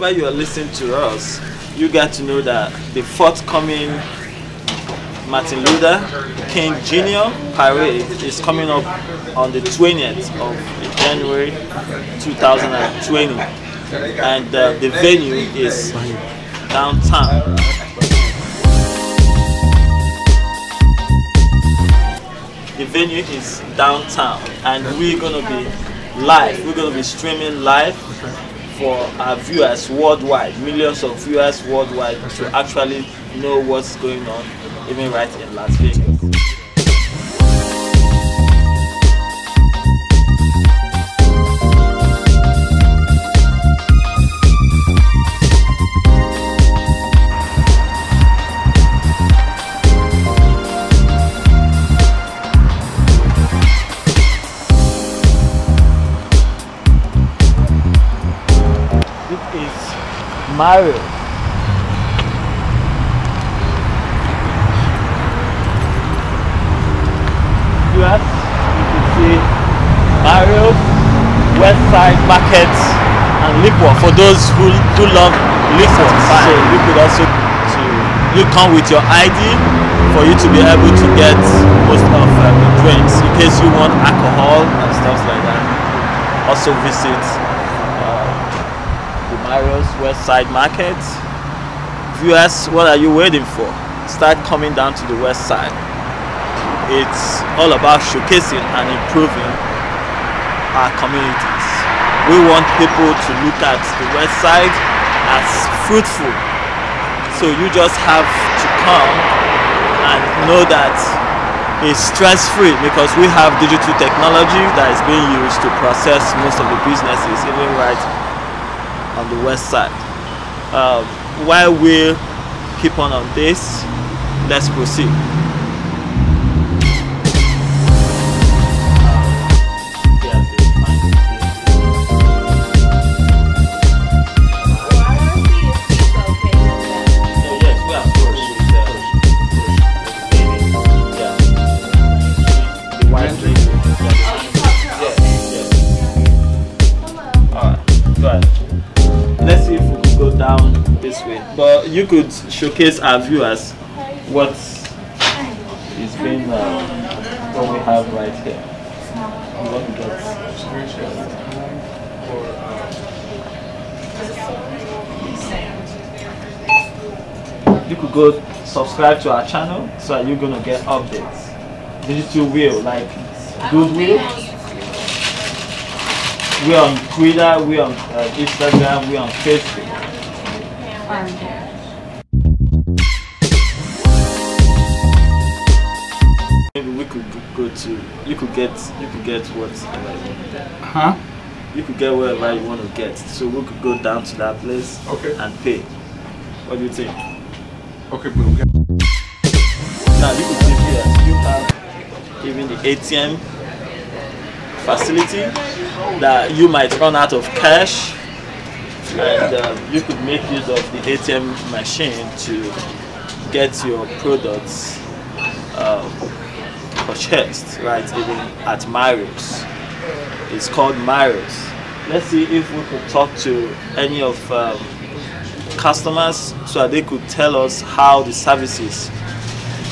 whenever you are listening to us, you got to know that the forthcoming Martin Luther King Junior Parade is coming up on the 20th of January 2020, and the venue is downtown. The venue is downtown, and we're gonna be live. We're gonna be streaming live for our viewers worldwide, millions of viewers worldwide, to actually know what's going on, even right in Las Vegas. This is Mario's. Mario's Westside Market and liquor for those who love liquor. So you could also come with your ID for you to be able to get most of the drinks in case you want alcohol and stuff like that. Also visit the Mario's Westside Market. Viewers, what are you waiting for? Start coming down to the west side. It's all about showcasing and improving our communities. We want people to look at the west side as fruitful. So you just have to come and know that it's stress-free, because we have digital technology that is being used to process most of the businesses, even right on the west side. While we keep on this, let's proceed. But you could showcase our viewers what is being what we have right here. What we got. You could go subscribe to our channel so that you're gonna get updates. Digital Wheel, like Goodwill. We're on Twitter, we're on Instagram, we're on Facebook. Maybe we could go to. You could get whatever you want to get. You could get wherever you want to get. So we could go down to that place and pay. What do you think? Okay, but we now you could live here. You have even the ATM facility that you might run out of cash. And you could make use of the ATM machine to get your products purchased, right? Even at Mario's. It's called Mario's. Let's see if we could talk to any of customers so that they could tell us how the services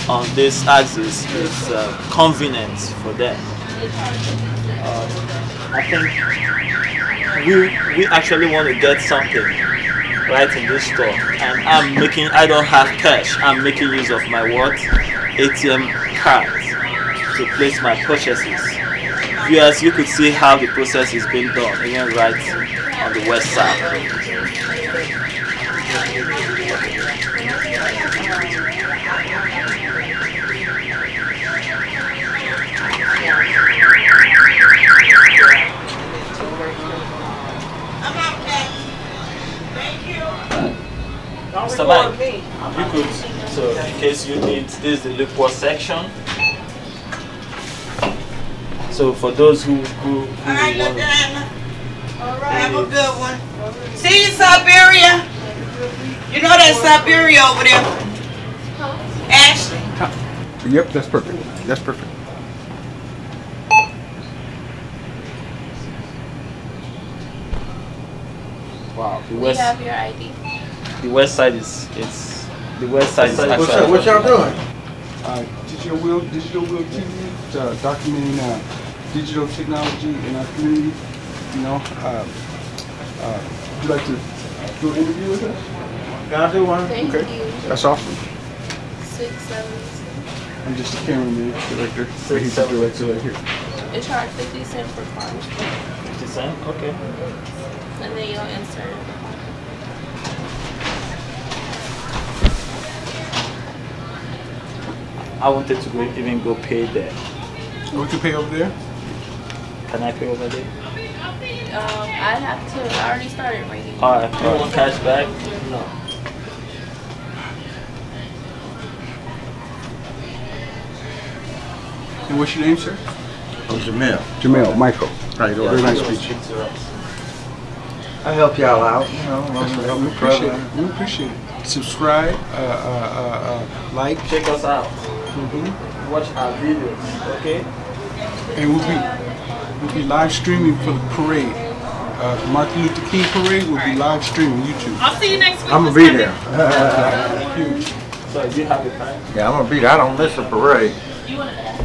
on this axis is convenient for them. I think we actually want to get something right in this store, and I don't have cash. I'm making use of my ATM card to place my purchases. Viewers, you could see how the process is being done, again right on the west side. Mr. Mike, you could, so in case you need, this is the liquor section. So for those who all right, want, all right, have a good one. See you, Siberia. You know that Siberia over there, Ashley. Yep, that's perfect. That's perfect. Wow. The west. You have your ID. The west side is What y'all doing? Digital Wheel TV, documenting digital technology in our community. You know, would you like to do an interview with us? Yeah, I do one. Thank you. That's awesome. 676. I'm just a cameraman, director. He's the director right here. It's charge 50 cents for cars. 50 cents? Okay. And then you'll insert. I wanted to go even pay there. What you pay over there? Can I pay over there? I have to. I already started writing. Alright. You want cash back? No. And what's your name, sir? I'm Jamil. Jamil, Michael. How you doing? Very nice to meet you. I help y'all out. You know, we appreciate it. Subscribe. Like. Check us out. Mm-hmm. Watch our videos, okay? And we'll be live streaming for the parade. Martin Luther King Parade will be live streaming YouTube. I'll see you next week. I'm gonna be there. Huge. So you have your time? Yeah, I'm gonna be there. I don't miss a parade. You want to ask?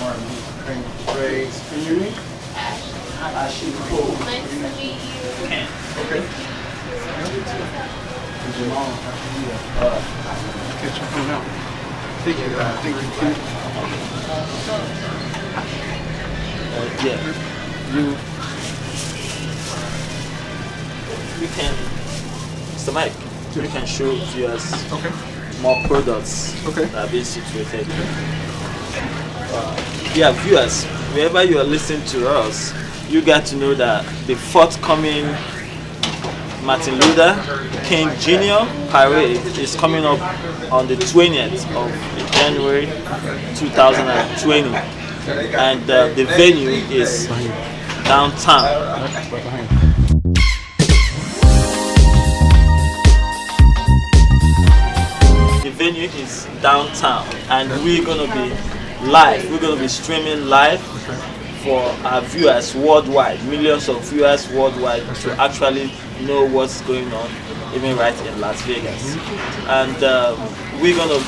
Martin Luther King Parade. And your name? Ashley. Cool. Nice to meet you. Okay. Okay. Catch your phone out. Thank you. You can, Mr. Mike. Yes. You can show us more products that are being situated. Yeah, viewers, wherever you are listening to us, you got to know that the forthcoming Martin Luther King Junior Parade is coming up on the 20th of January 2020, and the venue is downtown. The venue is downtown, and we're going to be live, we're going to be streaming live for our viewers worldwide, millions of viewers worldwide, to actually know what's going on, even right in Las Vegas. And we're gonna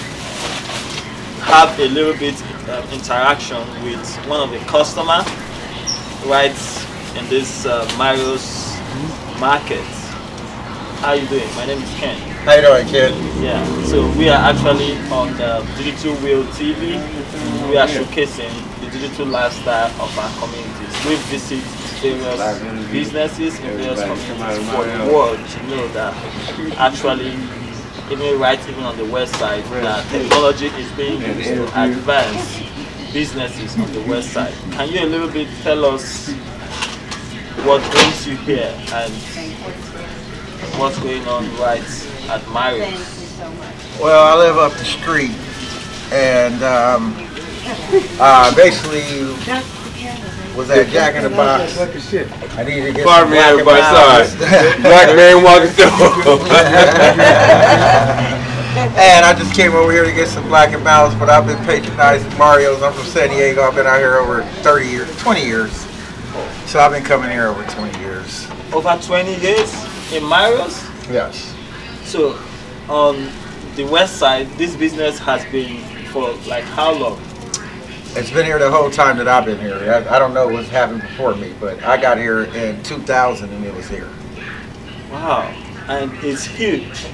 have a little bit interaction with one of the customers right in this Mario's market. How you doing? My name is Ken. How you doing, Ken? Yeah. So we are actually on the Digital Wheel TV. We are showcasing the digital lifestyle of our communities. We visit various businesses in various communities for the world to know that actually, even on the west side, that technology is being used to advance businesses on the west side. Can you a little bit tell us what brings you here and what's going on right at Mario's? Thank you so much. Well, I live up the street, and basically was that Jack in the Box. I need to get some Black and Miles. Black man walking through. And I just came over here to get some Black and Miles, but I've been patronizing Mario's. I'm from San Diego. I've been out here over 30 years, 20 years. So I've been coming here over 20 years. Over 20 years in Mario's? Yes. So on the west side, this business has been for like how long? It's been here the whole time that I've been here. I don't know what's happened before me, but I got here in 2000 and it was here. Wow, and it's huge.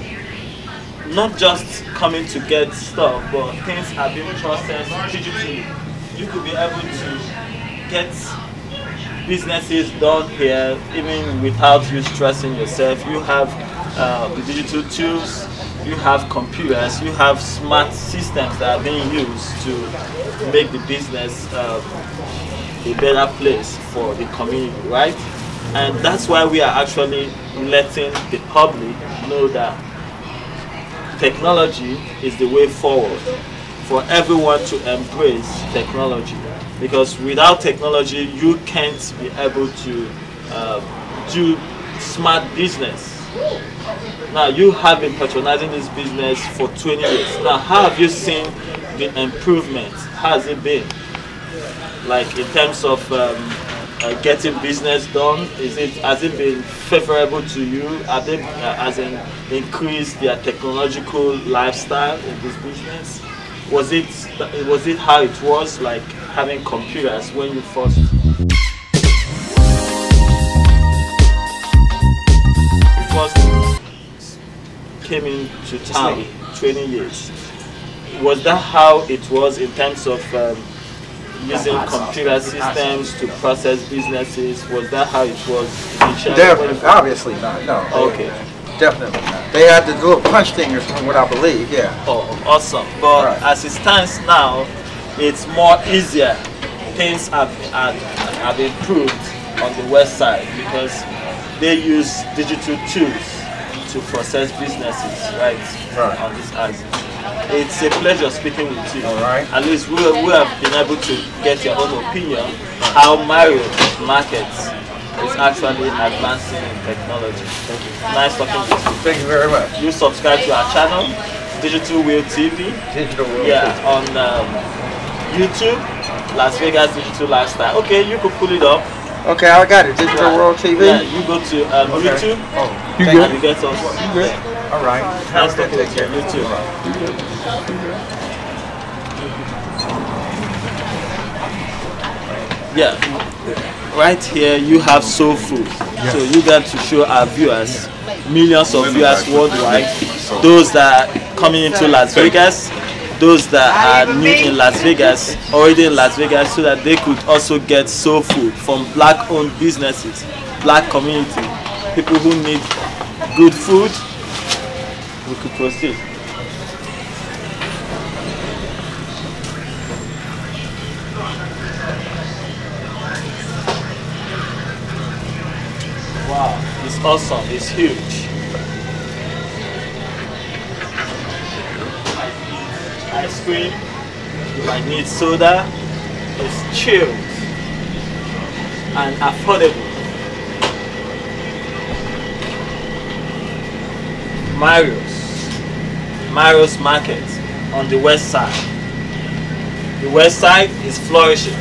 Not just coming to get stuff, but things are being processed digitally. You could be able to get businesses done here even without you stressing yourself. You have the digital tools, you have computers, you have smart systems that are being used to make the business a better place for the community, right? And that's why we are actually letting the public know that technology is the way forward for everyone to embrace technology, because without technology you can't be able to do smart business. Now you have been patronizing this business for 20 years. Now how have you seen the improvement? How has it been? Like in terms of getting business done? Is it, has it been favorable to you? Have they increased their technological lifestyle in this business? Was it how it was like having computers when you first? Came into town 20 years. Was that how it was in terms of using computer systems to process businesses? Was that how it was initially? Definitely, obviously not. No. Okay. Definitely not. They had to do punch fingers from what I believe. Yeah. Oh, awesome. But right, as it stands now, it's more easier. Things have improved on the west side because they use digital tools to process businesses, right? Right. On this as it's a pleasure speaking with you. All right. At least we have been able to get your own opinion how Mario's markets is actually advancing in technology. Thank you. Nice talking to you. Thank you very much. You subscribe to our channel, Digital Wheel TV. Digital World. Yeah, TV. On YouTube, Las Vegas Digital Lifestyle. Okay, you could pull it up. Okay, I got it. Digital World TV. Yeah, you go to YouTube. Oh, you good? You get us. You good? All right. Nice to meet you. You too. Yeah. Right here, you have soul food. Yes. So you got to show our viewers, millions of viewers worldwide, those that are coming into Las Vegas, those that are new in Las Vegas, already in Las Vegas, so that they could also get soul food from black-owned businesses, black community, people who need good food. We could proceed. Wow, it's awesome, it's huge. Ice cream, you might need soda, it's chilled and affordable. Mario's Market on the west side. The west side is flourishing.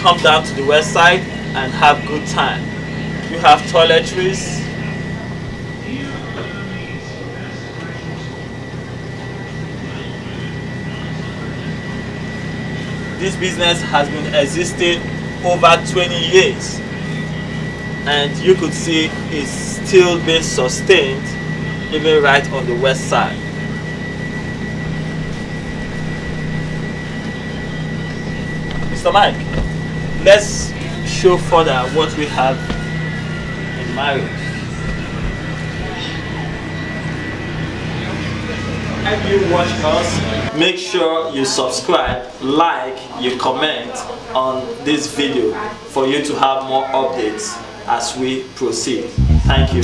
Come down to the west side and have good time. You have toiletries, this business has been existing over 20 years and you could see it's still being sustained even right on the west side. Mr. Mike, let's show further what we have in Mario's. If you watch us, make sure you subscribe, like, you comment on this video for you to have more updates as we proceed. Thank you.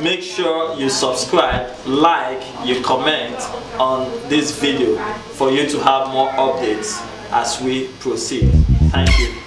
Make sure you subscribe, like, you comment on this video for you to have more updates as we proceed. Thank you.